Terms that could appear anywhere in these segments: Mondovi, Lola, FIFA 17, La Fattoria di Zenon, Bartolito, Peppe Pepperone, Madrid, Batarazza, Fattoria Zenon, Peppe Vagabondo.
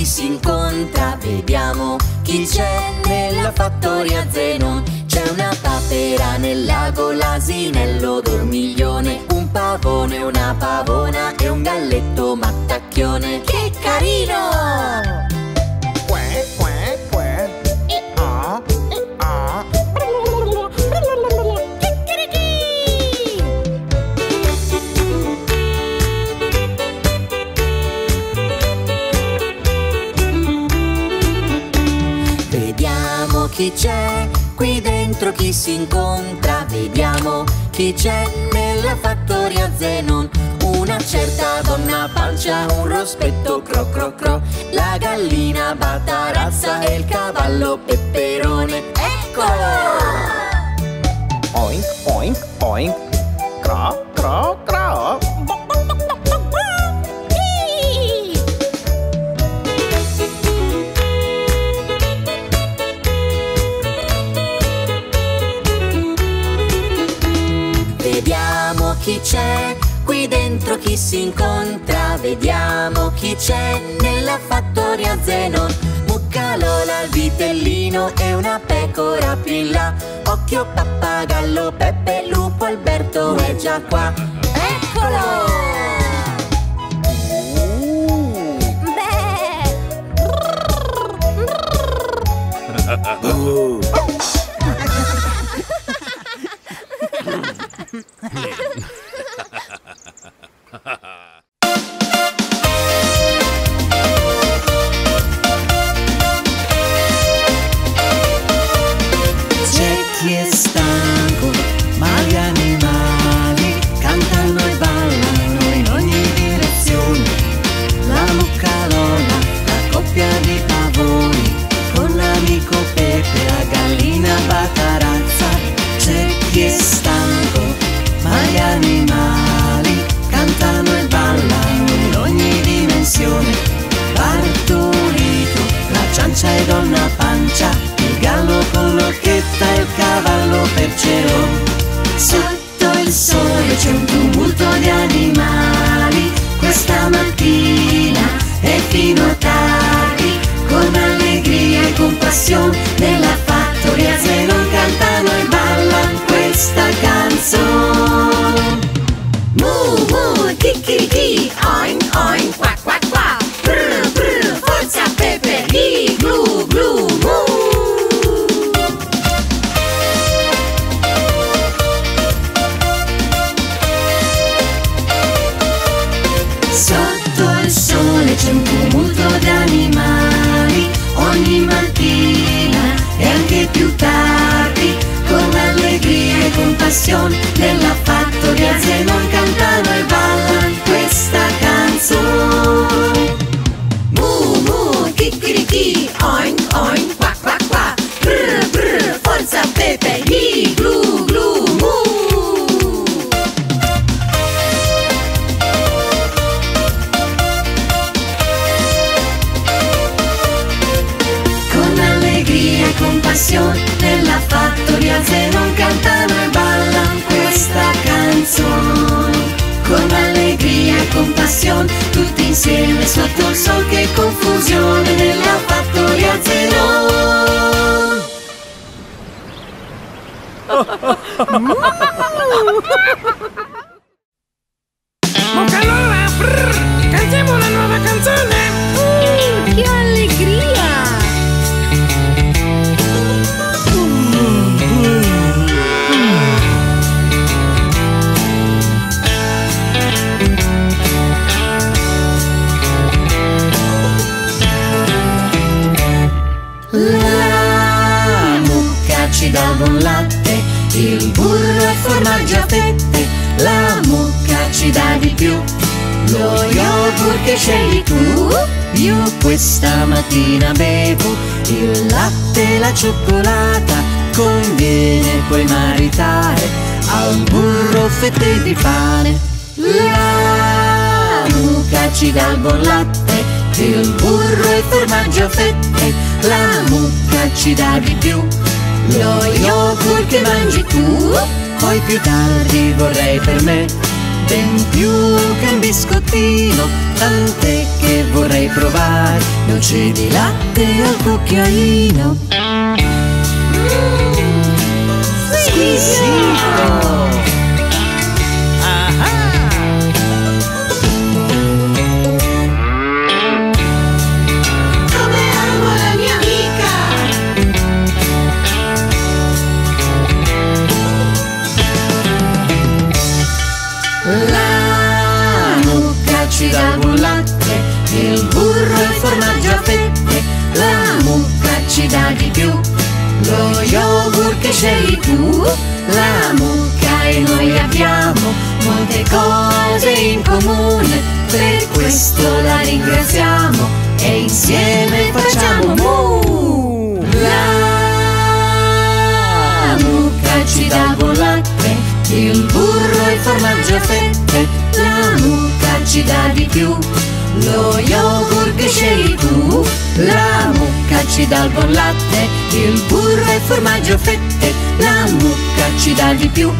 chi si incontra, vediamo chi c'è nella fattoria Zenon. C'è una papera nel lago, l'asinello dormiglione, un pavone, una pavona e un galletto mattacchione. Che carino! Quack, quack, quack. E ah, e ah. Vediamo chi c'è qui dentro, chi si incontra, vediamo chi c'è nella fattoria Zenon. Una certa donna pancia, un rospetto cro cro cro, la gallina Batarazza e il cavallo Pepperone. Eccolo! Oink, oink, oink, cro cro cro. Vediamo chi c'è qui dentro, chi si incontra, vediamo chi c'è nella fattoria Zenon. Mucca, Lola, il vitellino e una pecora più in là. Occhio, pappagallo, Peppe, lupo, Alberto è già qua. Eccolo! Bartolito, la ciancia e donna pancia, il gallo con l'orchetta e il cavallo percero. Sotto il sole c'è un tumulto di animali, questa mattina e fino a tardi, con allegria e con passione, nella fattoria Zenon cantano e ballano questa canzone. Mu mu, kikiriki, oin oin, quack quack quack. Sotto il sole c'è un tumulto d'animali, ogni mattina e anche più tardi, con allegria e con passione, nella fattoria Zenon cantano e ballano questa canzone. Mu mu, kikiriki, oin oin, qua qua qua, brr brr, forza Peppe, hi, glu glu mu. Con allegria e con passione, nella fattoria Zenon cantano e ballano questa canzone. Con allegria e con passione, tutti insieme sotto il sol, che confusione, nella fattoria Zenon. Ok, allora, cantiamo una nuova canzone. Che allegria! La mucca ci dà buon latte, il burro e formaggio a fette, la mucca ci dà di più, lo yogurt che scegli tu. Io questa mattina bevo il latte e la cioccolata, conviene poi maritare al burro fette di pane. La mucca ci dà buon latte, il burro e formaggio a fette, la mucca ci dà di più, lo yogurt che mangi tu. Poi più tardi vorrei per me ben più che un biscottino, tant'è che vorrei provare dolce di latte al cucchiaino. Squisito! Da buon latte, il burro e formaggio a fette, la mucca ci dà di più, lo yogurt che scegli tu. La mucca e noi abbiamo molte cose in comune, per questo la ringraziamo e insieme facciamo mu. La mucca ci dà buon latte, il burro e formaggio a fette, la mucca ci dà di più, lo yogurt che scegli tu. La mucca ci dà il buon latte, il burro e formaggio a fette, la mucca ci dà di più,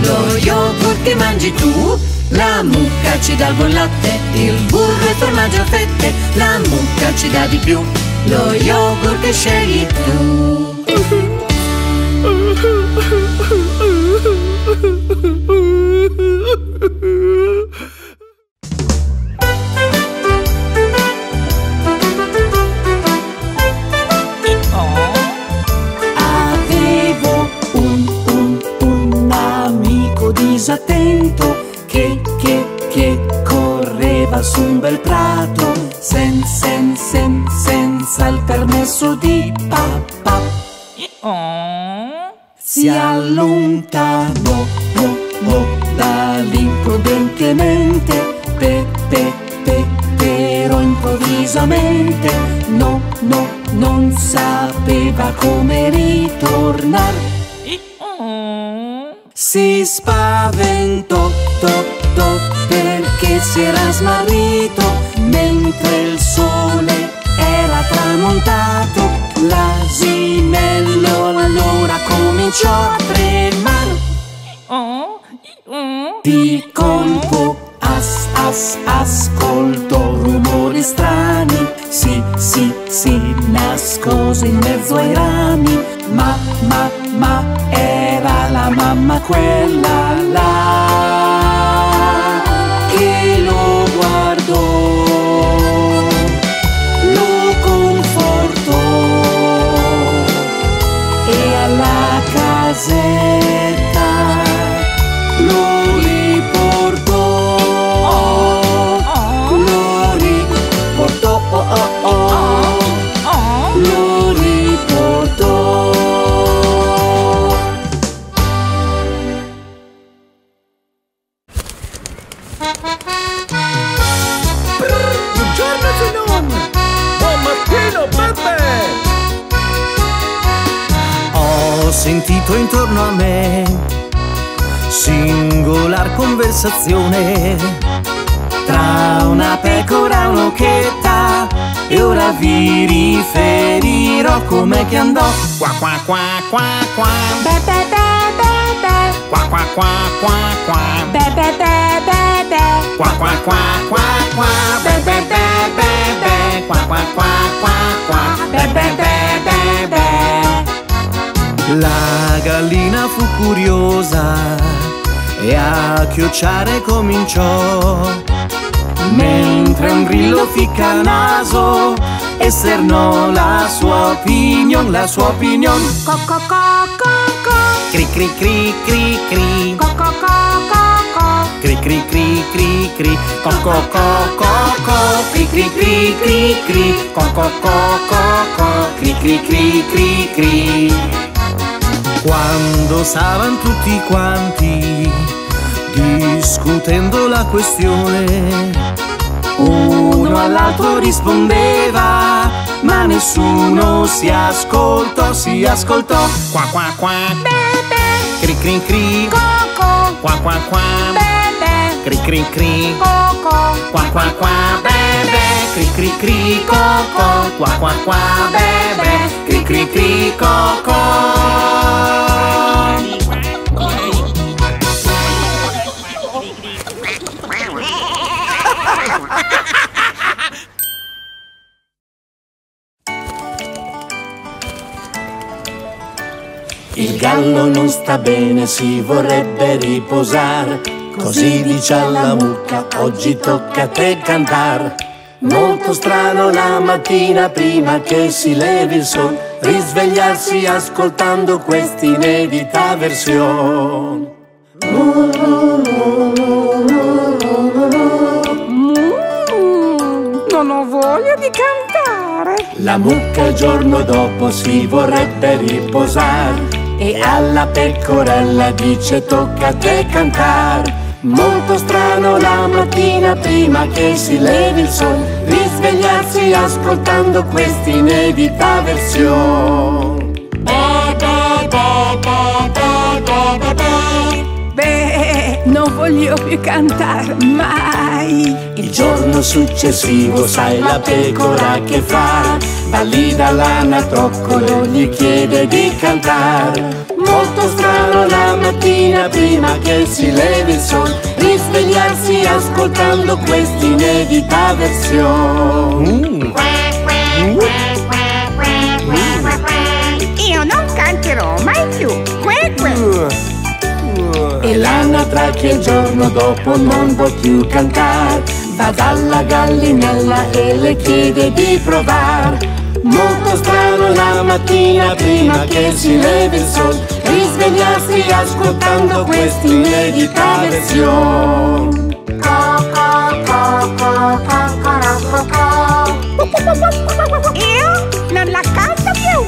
lo yogurt che mangi tu. La mucca ci dà il buon latte, il burro e formaggio a fette, la mucca ci dà di più, lo yogurt che scegli tu. Attento che correva su un bel prato, senza il permesso di papà. Si allontanò dall'imprudentemente Peppe Pepperò improvvisamente. No, non sapeva come ritornare. Si spaventò, perché si era smarrito, mentre il sole era tramontato. L'asinello allora cominciò a tremare. Di colpo, ascoltò rumori strani. Sì, nascose in mezzo ai rami. Ma era la mamma quella là che lo guardò, lo confortò e alla casetta lo riportò, lo riportò, lo riportò. Ho sentito intorno a me singolar conversazione tra una pecora e un'occhetta, e ora vi riferirò com'è che andò. Qua qua qua qua qua, be be be be, qua qua qua qua qua, be be be be be, qua qua qua qua qua, be be be be be, qua qua qua qua qua, be be be be be. La gallina fu curiosa e a chiocciare cominciò, mentre un grillo ficca naso esternò la sua opinion, la sua opinion. Co co co co co, cri cri cri cri cri, co co co co co, cri cri cri cri cri, co co co co co, cri cri cri cri cri, co co co co co, cri cri cri cri cri. Quando stavano tutti quanti discutendo la questione, uno all'altro rispondeva, ma nessuno si ascoltò, si ascoltò. Qua qua qua, bebe, cri cri cri, coco, qua qua qua, bebe, cri cri cri, coco, qua qua qua, bebe, cri cri cri, coco, qua qua qua, bebe, cri cri cri, coco. Il gallo non sta bene, si vorrebbe riposar, così dice alla mucca, oggi tocca a te cantar. Molto strano la mattina prima che si levi il sol, risvegliarsi ascoltando quest'inedita versione. Non ho voglia di cantare. La mucca il giorno dopo si vorrebbe riposar, e alla pecorella dice tocca a te cantar. Molto strano la mattina prima che si levi il sol, risvegliarsi ascoltando quest'inedita versione. Beh, non voglio più cantar mai. Il giorno successivo sai la pecora che fa, va lì dall'anatroccolo, gli chiede di cantar. Molto strano la mattina prima che si levi il sol, risvegliarsi ascoltando quest'inedita versione. Io non canterò mai più. E l'anatra che il giorno dopo non vuol più cantar, va dalla gallinella e le chiede di provar. Molto strano la mattina prima che si levi il sol, risvegliarsi ascoltando quest'inedita versione. Io non la canto più.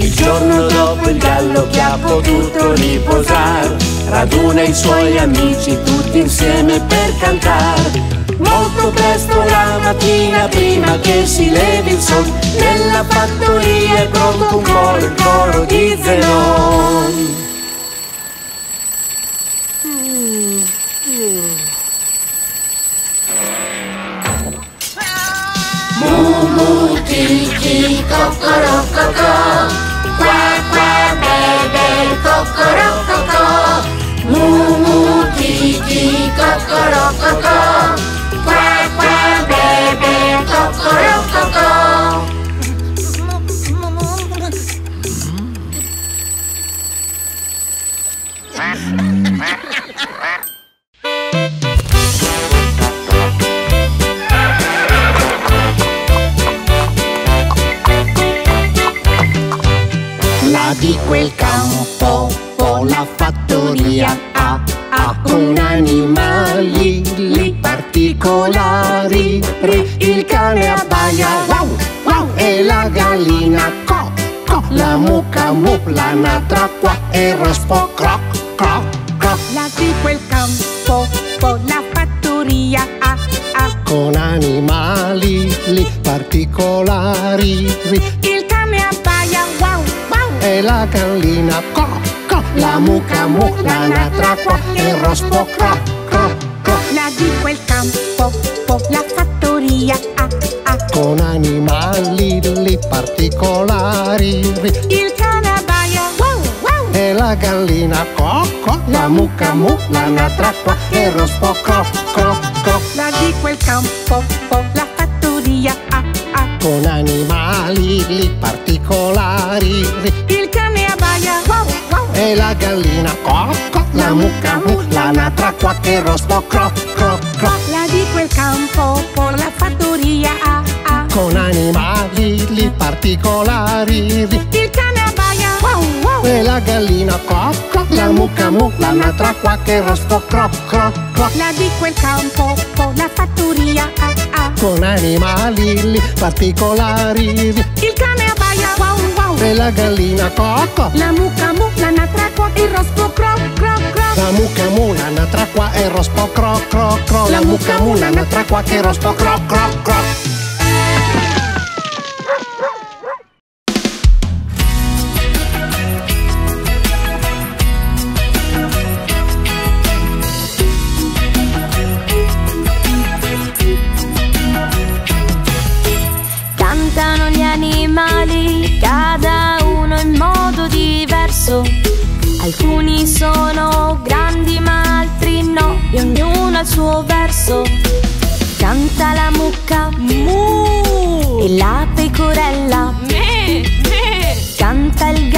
Il giorno dopo il gallo che ha potuto riposar, raduna i suoi amici tutti insieme per cantar. Molto presto la mattina prima che si levi il sol, nella fattoria è pronto un coro, il coro di Zenon. Mumu, kiki, cocorococò, qua qua bebe, cocorococò. Mumu, kiki, cocorococò, qua qua bebe, cocorococò. La di quel campo o la fattoria ha un animali particolari. Il cane abbaia, wow, wow, e la gallina, co, co. La mucca, mu, la natra, qua, e raspo, croc, croc, croc. La di quel campo, po, la fattoria, ah, con animali li particolari. Il cane abbaia, wow, wow, e la gallina, co, co. La mucca, mu, la natra, qua, e raspo, croc, croc. La di quel campo, po, la fattoria, ah, con animali li particolari. Il cane abbaia, wow, wow, e la gallina, co, co. La mucca, mu, la natra, qua, e rospo, co, co, co. La di quel campo, po, la fattoria, ah, con animali li particolari. Il cane abbaia, wow, wow, e la gallina, co, co. La mucca, mu, la natra, qua, e rospo, cro, cro, cro. La di quel campo, por la fattoria, ah, con animali li particolari. Il cane abbaia, wow, wow, e la gallina, co, co. La mucca, mu, la natra, qua, e rospo, cro, cro, cro. La di quel campo, por la fattoria, ah, con animali li particolari. Il cane abbaia, wow, wow, e la gallina, co, co. La mucca, mu, la natra, qua, e rospo, cro, cro, cro. La mucca, mu, la natra, qua, e rospo, cro, cro, cro. La mucca, mu, la natra, qua, e rospo, cro, cro, cro. Cantano gli animali, cada uno in modo diverso. Alcuni sono grandi ma altri no, e ognuno ha il suo verso. Canta la mucca, mu, e la pecorella, me, me. Canta il gatto,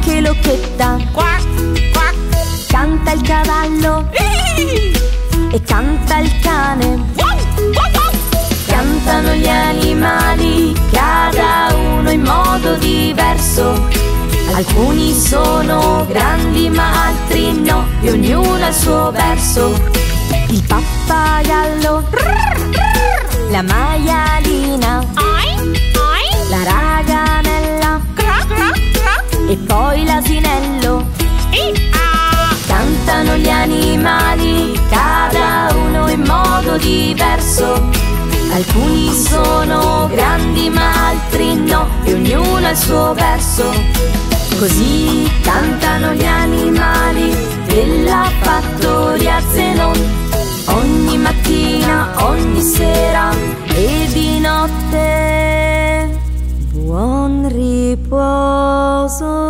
che locchetta, quack, quack. Canta il cavallo e canta il cane. Cantano gli animali, cada uno in modo diverso. Alcuni sono grandi ma altri no, e ognuno ha il suo verso. Il pappagallo, la maialina, la raganella e poi l'asinello. Cantano gli animali, cada uno in modo diverso. Alcuni sono grandi ma altri no, e ognuno ha il suo verso. Così cantano gli animali della Fattoria Zenon, ogni mattina, ogni sera e di notte. Buon riposo.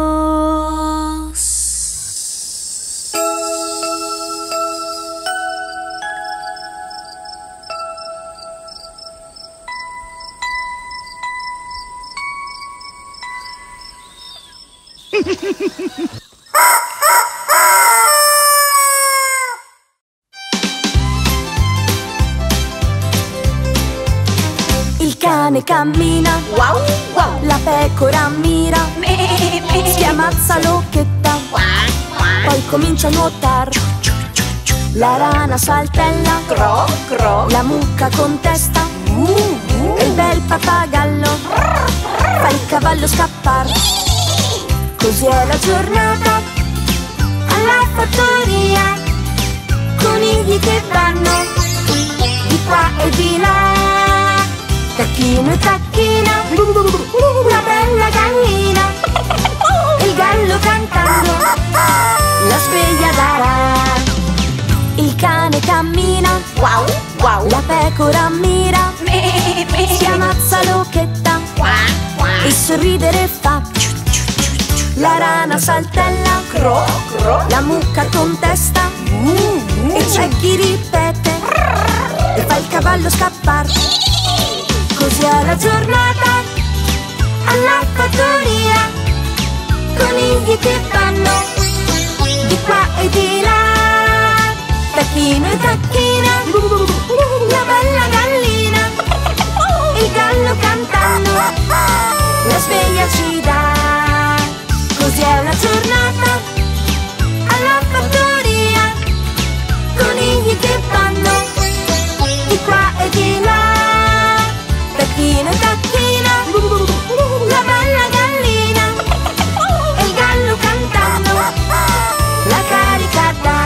Il cane cammina, wow, wow. La pecora mira, me, me. Schiamazza l'occhetta, wow, wow. Poi comincia a nuotar, ciu, ciu, ciu, ciu. La rana saltella, cro, cro. La mucca contesta, e il bel pappagallo, fa il cavallo scappar. Così è la giornata alla fattoria, conigli che vanno di qua e di là. Tacchino e tacchina, una bella gallina, il gallo cantando la sveglia darà. Il cane cammina, wow, wow. La pecora mira, me, me. Si ammazza l'occhetta, qua, qua. E sorridere fa. La rana saltella, cro, cro. La mucca contesta, e c'è chi ripete, e fa il cavallo scappar. Così è la giornata alla fattoria, conigli che vanno di qua e di là. Tacchino e tacchina, la bella gallina, il gallo cantando la sveglia ci dà. Così è una giornata alla fattoria, conigli che vanno di qua e di là. Tacchino e tacchina, la bella gallina, e il gallo cantando la carica dà,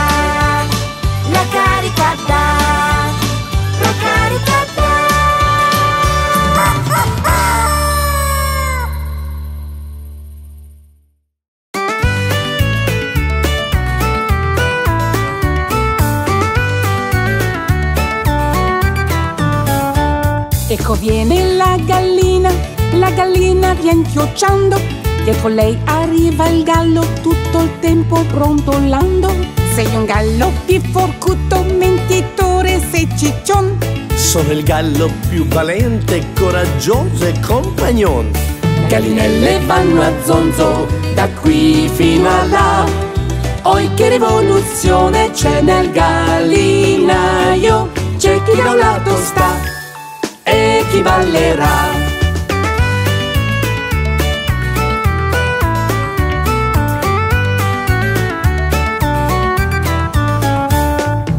la carica dà, la carica dà. Ecco viene la gallina vien chiocciando, dietro lei arriva il gallo tutto il tempo brontolando. Sei un gallo più forcuto, mentitore, sei ciccion. Sono il gallo più valente, coraggioso e compagnon. Gallinelle vanno a zonzo, da qui fino a là. Oi che rivoluzione c'è nel gallinaio, c'è chi da un lato sta e chi ballerà.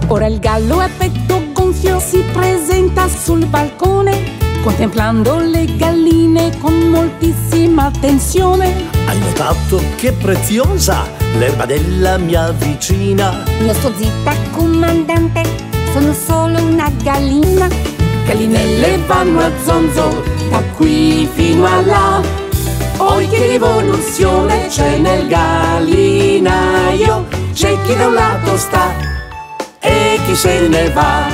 Ora il gallo a petto gonfio si presenta sul balcone, contemplando le galline con moltissima attenzione. Hai notato che preziosa l'erba della mia vicina? Io sto zitta comandante, sono solo una gallina. Gallinelle vanno a zonzo, da qui fino a là. Oi che rivoluzione c'è nel gallinaio, c'è chi da un lato sta e chi se ne va.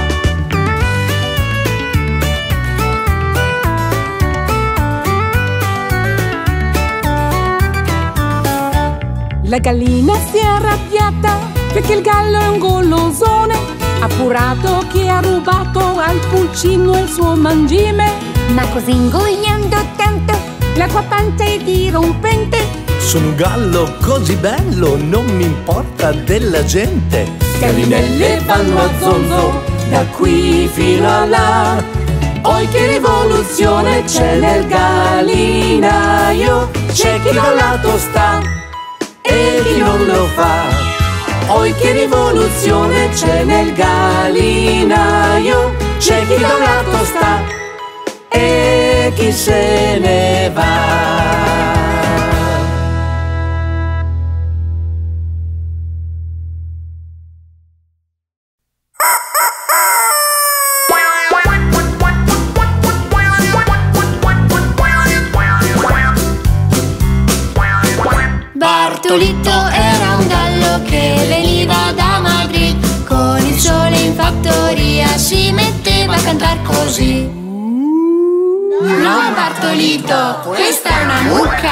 La gallina si è arrabbiata perché il gallo è un golosone, appurato che ha rubato al pulcino il suo mangime. Ma così ingoiando tanto la sua pancia è dirompente, Sono un gallo così bello, non mi importa della gente. Gallinelle vanno a zonzo, da qui fino a là. Oi che rivoluzione c'è nel gallinaio. C'è chi da un lato sta e chi non lo fa. Oi che rivoluzione c'è nel gallinaio. C'è chi da un lato sta e chi se ne va. Bartolito era un gallo che veniva da Madrid. Con il sole in fattoria si metteva a cantar così. No Bartolito, questa è una mucca.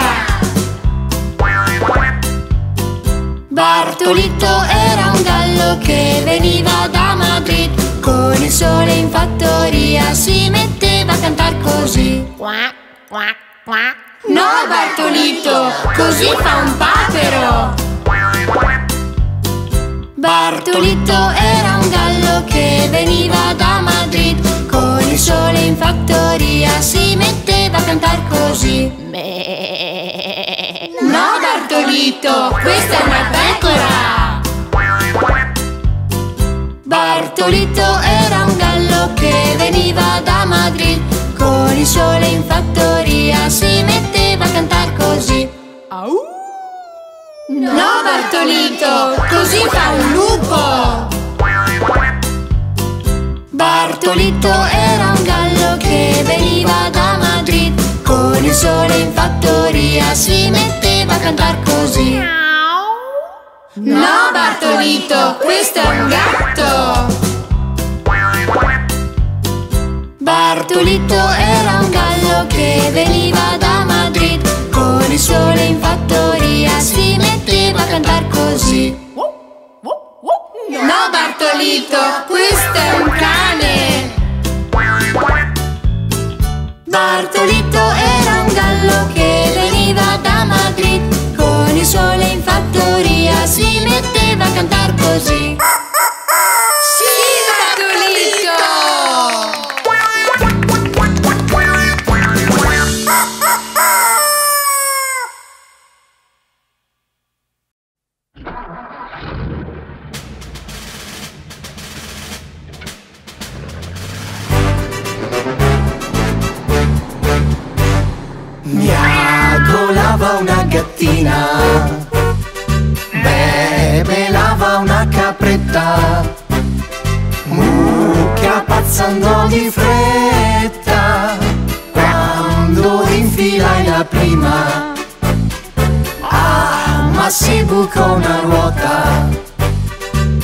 Bartolito era un gallo che veniva da Madrid. Con il sole in fattoria si metteva a cantar così. No Bartolito, così fa un papero. Bartolito era un gallo che veniva da Madrid. Con il sole in fattoria si metteva a cantar così. No Bartolito, questa è una pecora. Bartolito era un gallo che veniva da Madrid. Con il sole in fattoria si metteva a cantar così. Au! No Bartolito, così fa un lupo. Bartolito era un gallo che veniva da Madrid. Con il sole in fattoria si metteva a cantar così. No Bartolito, questo è un gatto. Bartolito era un gallo che veniva da Madrid. Con il sole in fattoria si metteva a cantar così. No Bartolito, questo è un cane. Bartolito era un gallo che veniva da Madrid. Con il sole in fattoria si metteva a cantar così. Una gattina, Bebe lava una capretta, Mucca pazzando di fretta, quando infilai la prima, ah ma si bucò una ruota,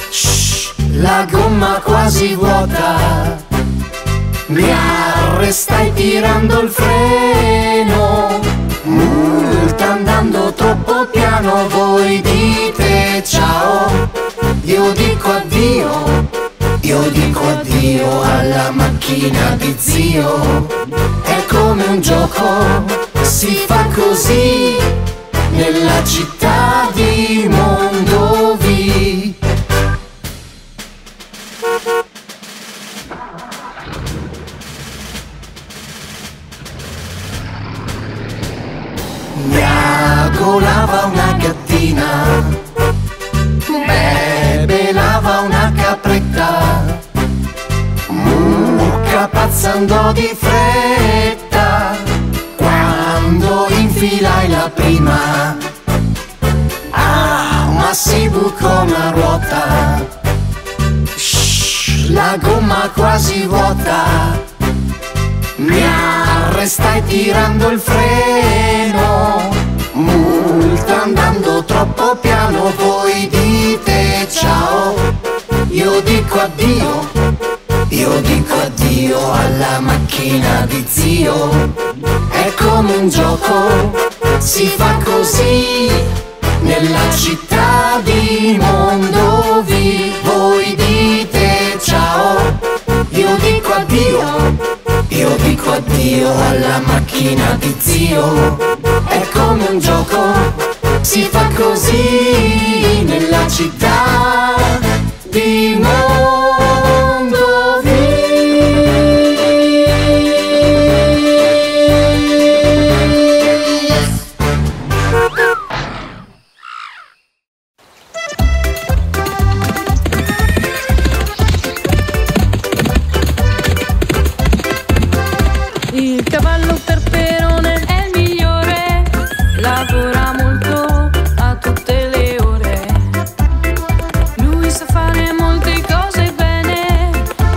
shh, la gomma quasi vuota, mi arrestai tirando il freno. Multa andando troppo piano, voi dite ciao, io dico addio. Io dico addio alla macchina di zio. È come un gioco, si fa così, nella città di Mondovi. Miagolava una gattina, Bebe lava una capretta, Mucca pazza andò di fretta, quando infilai la prima, ah ma si bucò una ruota, shh, la gomma quasi vuota. Mi arrestai tirando il freno, multa andando troppo piano, voi dite ciao, io dico addio. Io dico addio alla macchina di zio. È come un gioco, si fa così, nella città di Mondovi. Voi dite ciao, io dico addio. Io dico addio alla macchina di zio. È come un gioco, si fa così nella città di Mondovi. Il cavallo per Pepperone è il migliore, lavora molto a tutte le ore. Lui sa fare molte cose bene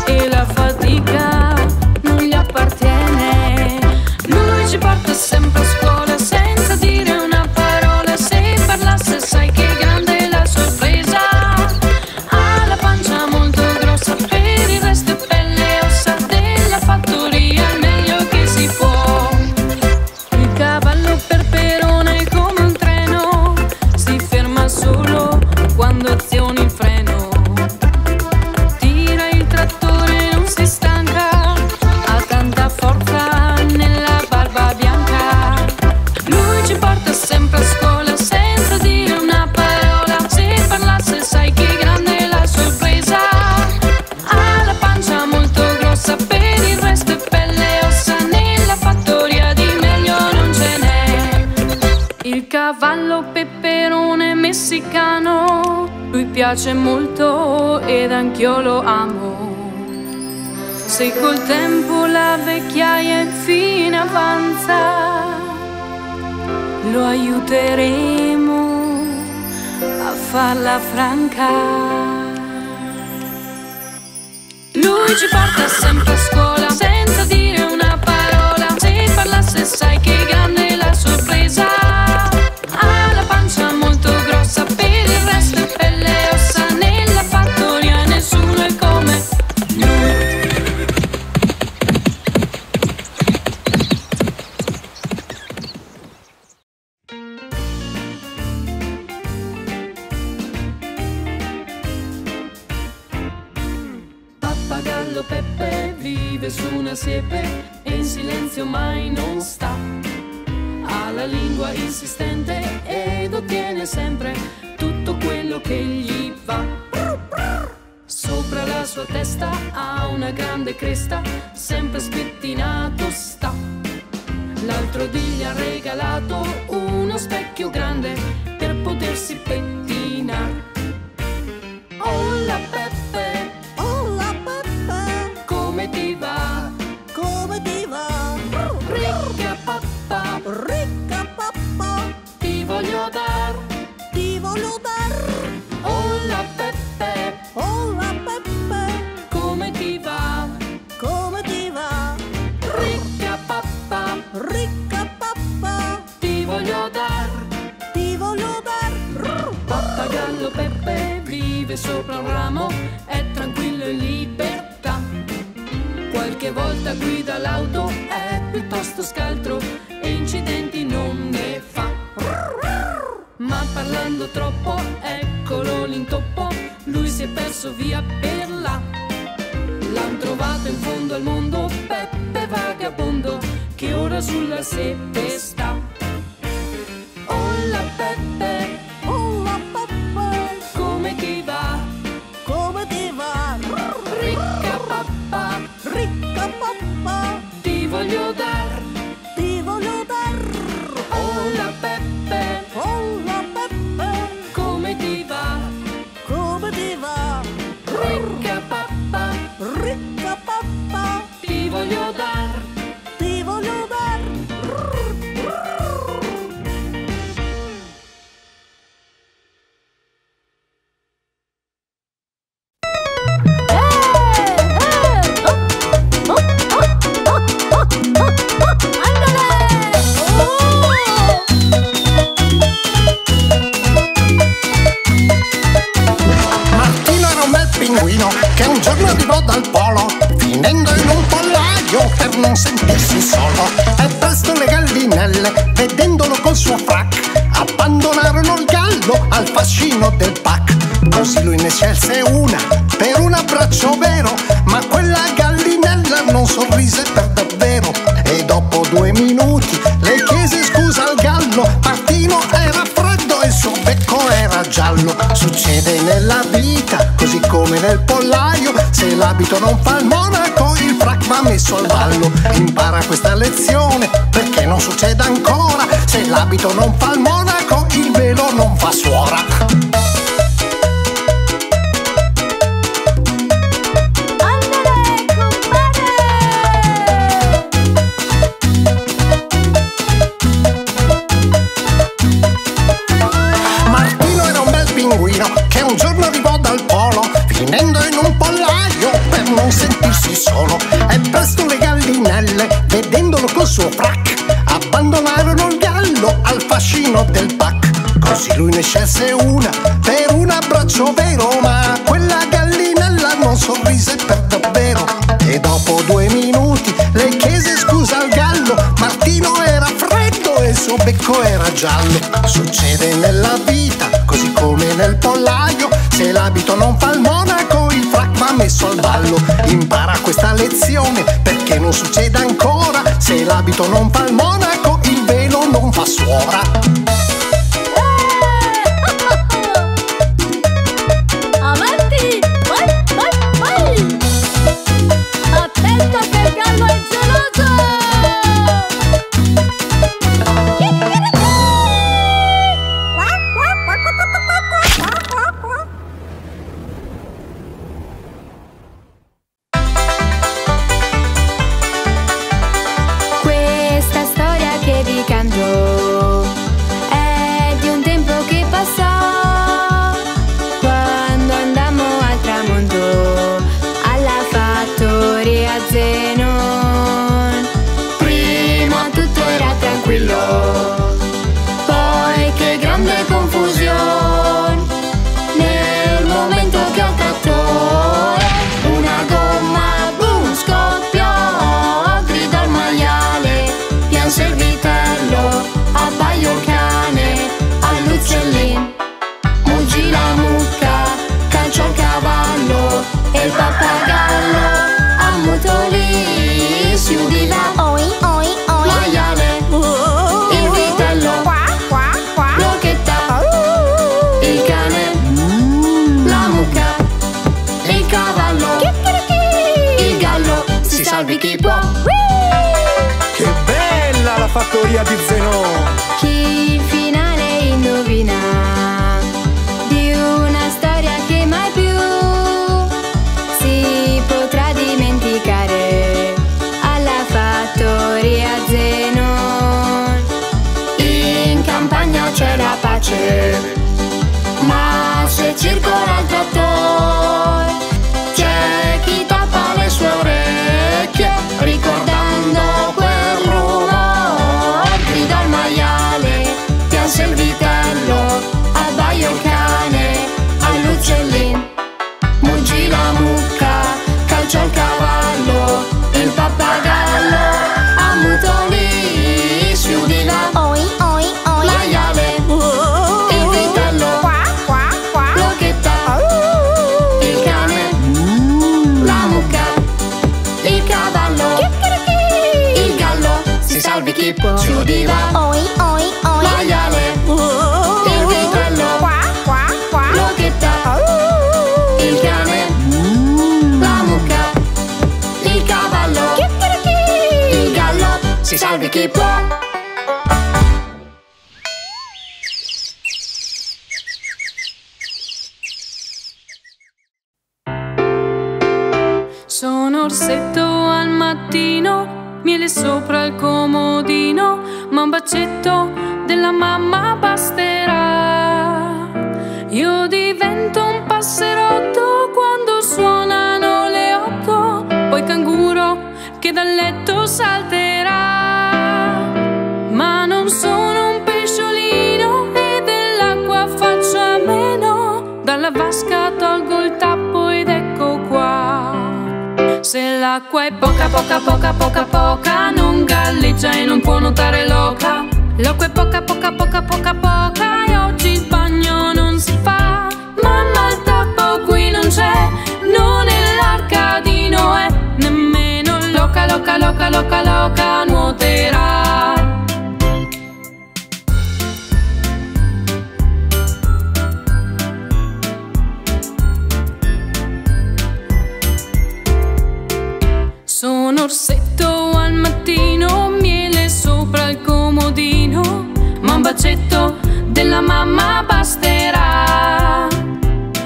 e la fatica non gli appartiene. Lui ci porta sempre a scuola senza dire una parola. Se parlasse sai che grande la sorpresa. Ha la pancia molto grossa, per il resto è pelle e ossa. Della fattoria il meglio che si può. Il cavallo Pepperone è come un treno, si ferma solo quando azioni il freno. Tira il trattore, non si stanca, ha tanta forza nella barba bianca. Lui ci porta sempre a scuola senza dire una parola. Se parlasse sai che grande la sorpresa. Ha la pancia molto grossa, per il resto è pelle e ossa. Nella fattoria di meglio non ce n'è. Il cavallo Pepperone è messicano, lui piace molto ed anch'io lo amo. Se col tempo la vecchiaia infine avanza, lo aiuteremo a farla franca. Lui ci porta sempre a scuola senza dire una parola. Se parlasse sai che grande la sorpresa. Ha la pancia molto grossa, per il resto è pelle e ossa. Nella fattoria nessuno è come lui. Pappagallo Peppe vive su una siepe e in silenzio mai non sta. Ha la lingua insistente ed ottiene sempre tutto quello che gli va. Sopra la sua testa ha una grande cresta, sempre spettinato sta. L'altro dì gli ha regalato uno specchio grande per potersi pettinar. Oh la Peppe, oh la Peppe, come ti va? Come ti va? Ricca pappa, ricca pappa, ti voglio dar, ti voglio dar. Oh la Peppe, oh la Peppe, come ti va? Come ti va? Ricca pappa, ricca pappa, ti voglio dar, ti voglio dar. Pappagallo Peppe vive sopra un ramo, è tranquillo in libertà. Qualche volta guida l'auto, è piuttosto scaltro e incidenti non ne fa. Ma parlando troppo, eccolo l'intoppo, lui si è perso via per là. L'han trovato in fondo al mondo, Peppe Vagabondo, che ora sulla siepe sta. Oh la Peppe, oh la Peppe, come ti va? Come ti va? Ricca pappa, ti voglio dar, ti voglio dar. Oh la Peppe, oh la Peppe, come ti va? Come ti va? Ricca pappa, ti voglio dar, ti voglio dar. Martino era un bel pinguino che un giorno arrivò dal polo, finendo in un pollaio per non sentirsi solo. E presto le gallinelle, vedendolo col suo frac, abbandonarono il gallo al fascino del pack. Così lui ne scelse una per un abbraccio vero, ma quella gallinella non sorrise per davvero. E dopo 2 minuti le chiese scusa al gallo. Martino era freddo subito non fa il monaco, il frac va messo al ballo. Impara questa lezione perché non succeda ancora. Se l'abito non fa il monaco, il velo non fa suora. Vedendolo col suo frac, abbandonarono il gallo al fascino del pack. Così lui ne scelse una per un abbraccio vero, ma quella gallinella non sorrise per davvero. E dopo 2 minuti le chiese scusa al gallo. Martino era freddo e il suo becco era giallo. Succede nella vita, così come nel pollaio. Se l'abito non fa il monaco, il frac va messo al ballo. Impara questa lezione perché non succede ancora. Se l'abito non fa il monaco, il velo non fa suora. Fattoria di Zenon. Chi il finale indovina di una storia che mai più si potrà dimenticare, alla Fattoria Zenon. In campagna c'è la pace, ma se circola il trattore c'è chi tappa le sue orecchie ricordando quel rumore. Il vitello, abbaia il cane, all'uccellino, mungi la mucca, calcia il cavallo, il pappagallo, ammutolì, sfiudi la maiale, il vitello, l'occhetta, il cane, la mucca, il cavallo, il gallo, si salvi chi può, sfiudi la maiale. Si salvi chi può. Sono orsetto al mattino, miele sopra il comodino, ma un bacetto della mamma basterà. Io divento un passerotto quando suonano le 8, poi canguro che dal letto salterà. Dalla vasca tolgo il tappo ed ecco qua. Se l'acqua è poca, poca, poca, poca, poca, non galleggia e non può nuotare l'oca. L'acqua è poca, poca, poca, poca, poca, e oggi il bagno non si fa. Mamma il tappo qui non c'è, non è l'arca di Noè, nemmeno l'oca, l'oca, l'oca, l'oca, l'oca nuoterà. orsetto al mattino, miele sopra il comodino, ma un bacetto della mamma basterà.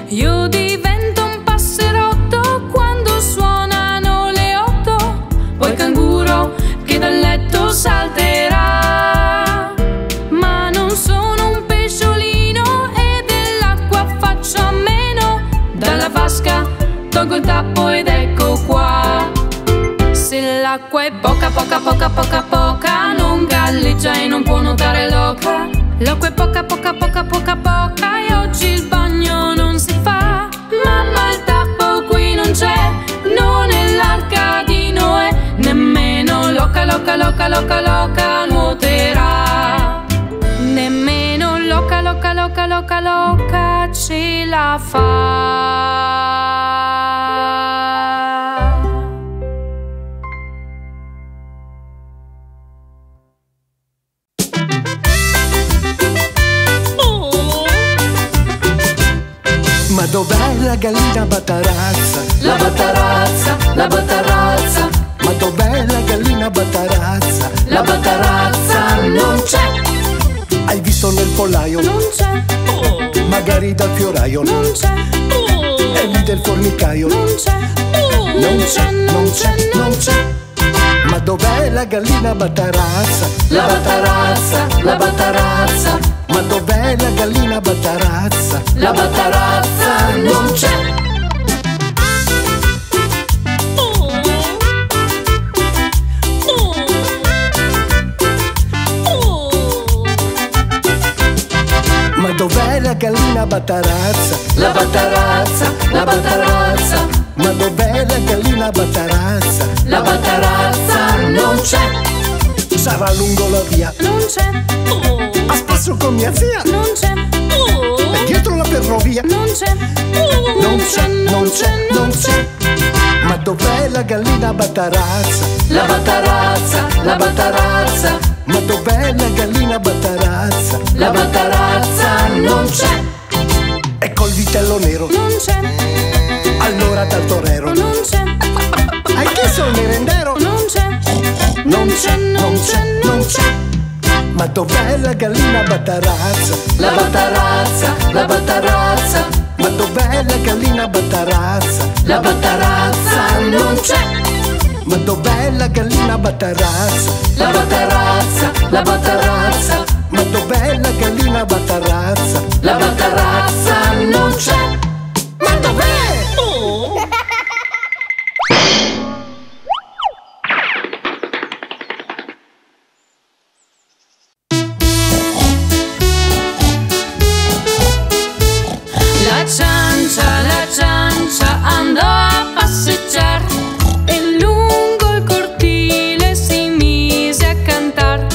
Io divento un passerotto quando suonano le 8, poi canguro che dal letto salterà. Ma non sono un pesciolino e dell'acqua faccio a meno, dalla vasca tolgo il tappo ed ecco qua. Se l'acqua è poca, poca, poca, poca, poca, non galleggia e non può nuotare l'oca. L'acqua è poca, poca, poca, poca, poca, e oggi il bagno non si fa. Mamma, il tappo qui non c'è, non è l'arca di Noè, nemmeno l'oca, l'oca, l'oca, l'oca, l'oca nuoterà. Nemmeno l'oca, l'oca, l'oca, l'oca, l'oca ce la fa. Ma dov'è la gallina Batarazza? La Batarazza, la Batarazza. Ma dov'è la gallina Batarazza? La Batarazza non c'è. Hai visto nel pollaio? Non c'è. Oh. Magari dal fioraio? Non c'è. Oh. E lì del formicaio? Non c'è. Oh. Non c'è, non c'è, non c'è. Ma dov'è la gallina Batarazza? La Batarazza, la Batarazza. Ma dov'è la gallina Batarazza? La Batarazza non c'è! Oh. Oh. Oh. Ma dov'è la gallina Batarazza? La Batarazza, la Batarazza. Ma dov'è la gallina Batarazza? La Batarazza non c'è! Sarà lungo la via? Non c'è! Oh. A spasso con mia zia? Non c'è. Oh. E dietro la ferrovia? Non c'è. Oh. Non c'è, non c'è, non c'è. Ma dov'è la gallina Batarazza? La Batarazza, la Batarazza. Ma dov'è la gallina Batarazza? La Batarazza non c'è. E col vitello nero? Non c'è. Allora dal torero? Non c'è. Hai chiesto il merendero? Non c'è. Non c'è, non c'è, non c'è. Ma dov'è la gallina Batarazza? La Batarazza, la Batarazza. Ma dov'è la gallina Batarazza? La Batarazza non c'è. Ma dov'è la gallina Batarazza? La Batarazza, la Batarazza. Ma dov'è la gallina Batarazza? La Batarazza non c'è. Ma dov'è? Oh. La ciancia andò a passeggiar e lungo il cortile si mise a cantar.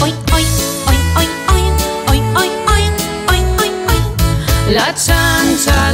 Oi, oi, oi, oi, oi, oi, oi, oi, oi, oi, oi. La ciancia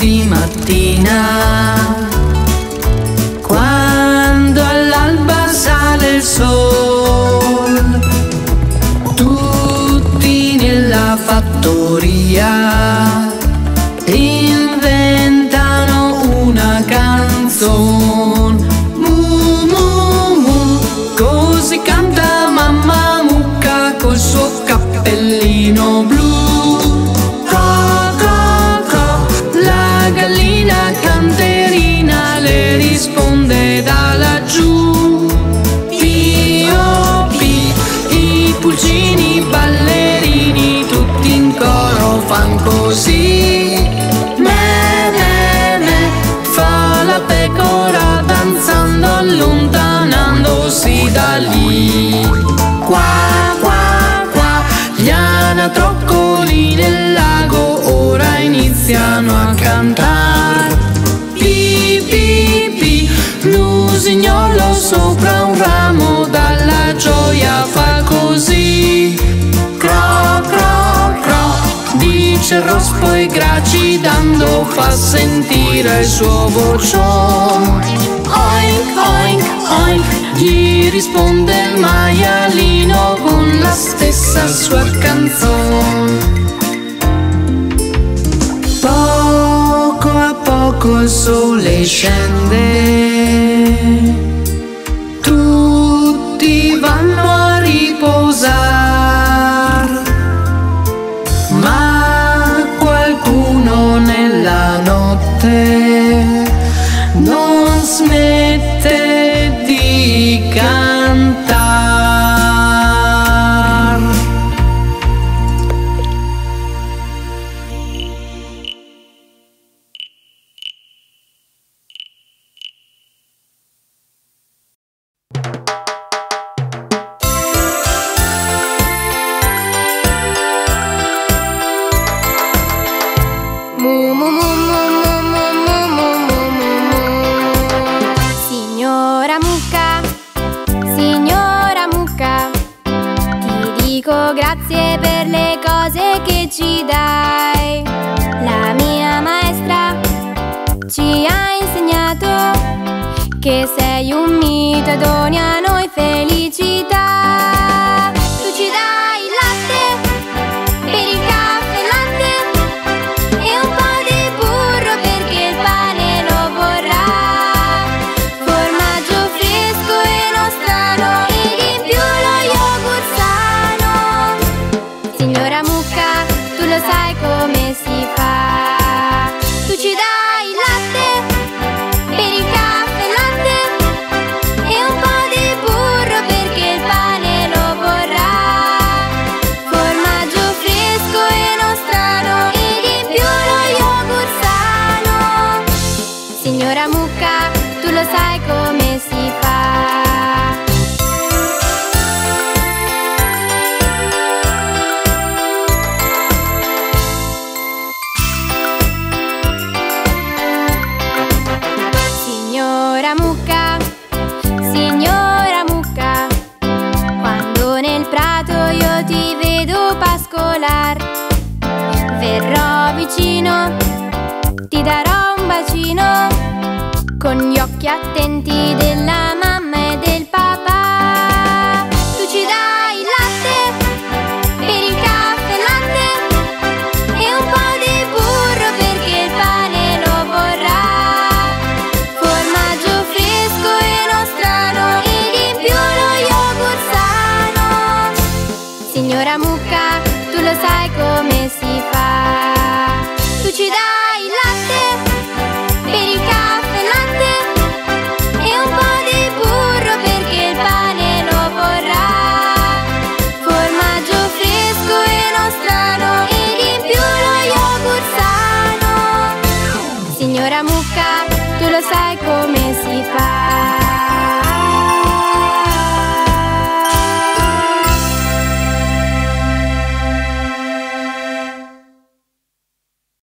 di mattina, quando all'alba sale il sol, tutti nella fattoria inventano una canzone. Mu mu mu, così canta mamma mucca col suo cappellino blu. Fan così, me, me, fa la pecora danzando, allontanandosi da lì. Qua, qua, qua, gli anatroccoli nel lago ora iniziano a cantar. Pi, pi, pi, l'usignolo sopra un ramo dalla gioia fa così. Cro, cro, cro. Dice rospo e gracidando fa sentire il suo vocion. Oink, oink, oink, gli risponde il maialino con la stessa sua canzone. Poco a poco il sole scende, tutti vanno a riposare. Non smette di cantar. Mu, mu, mu, mu. Grazie per le cose che ci dai. La mia maestra ci ha insegnato che sei un mito e doni a noi felicità. Tu ci dai il latte per il caffè latte e un po' di burro perché il pane lo vorrà. Formaggio fresco e non strano e di più lo yogurt sano. Signora mucca, tu lo sai come si fa. Tu ci dai il latte per il caffè latte e un po' di burro perché il pane lo vorrà. Formaggio fresco e non strano e di più lo yogurt sano. Signora mucca, tu lo sai come si fa. Verrò vicino, ti darò un bacino con gli occhi attenti della mamma e del papà. Tu ci dai il latte per il caffè latte e un po' di burro perché il pane lo vorrà. Formaggio fresco e non strano e di più lo yogurt sano. Signora mucca, tu lo sai come si fa. Tu ci dai